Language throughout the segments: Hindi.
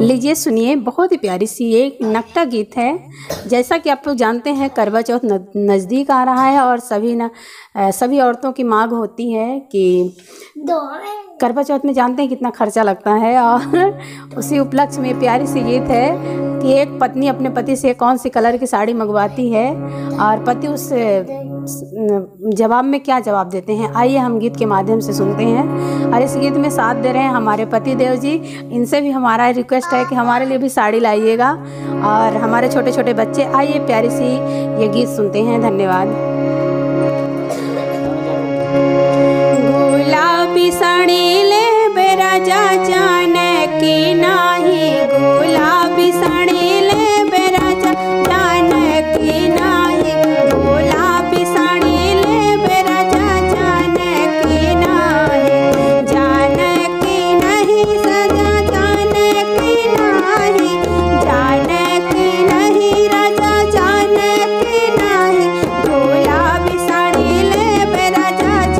लीजिए सुनिए, बहुत ही प्यारी सी ये नकटा गीत है। जैसा कि आप लोग जानते हैं करवा चौथ नज़दीक आ रहा है और सभी औरतों की मांग होती है कि करवा चौथ में जानते हैं कितना खर्चा लगता है, और उसी उपलक्ष्य में प्यारी सी गीत है कि एक पत्नी अपने पति से कौन सी कलर की साड़ी मंगवाती है और पति उस जवाब में क्या जवाब देते हैं, आइए हम गीत के माध्यम से सुनते हैं। और इस गीत में साथ दे रहे हैं हमारे पति देव जी, इनसे भी हमारा रिक्वेस्ट है कि हमारे लिए भी साड़ी लाइएगा और हमारे छोटे छोटे बच्चे। आइए प्यारी सी ये गीत सुनते हैं। धन्यवाद। गुलाबी साड़ी ले बेराजा जाने की नाही, गुलाबी साड़ी ले बेराजा जाने की नाही, गुलाबी साड़ी ले बेराजा जाने की नाही, जाने की नहीं सजा जाने की नाही, जाने की नहीं राजा जाने की नाही, गुलाबी साड़ी ले बेराजा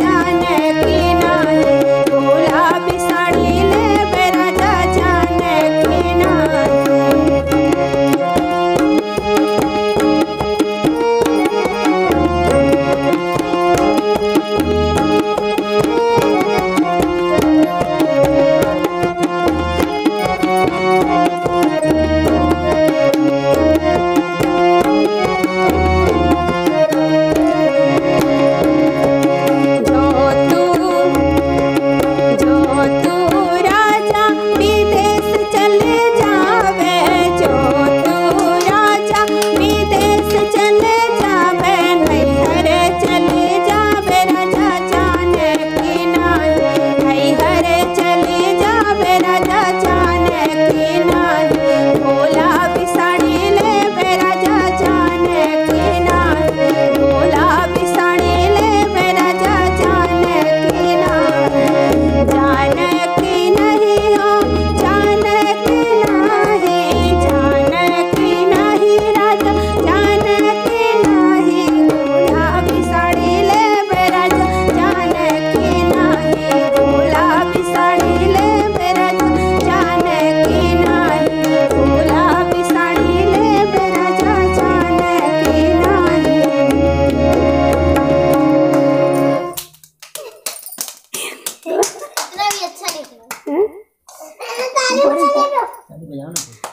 जाने की नाही, गुलाबी साड़ी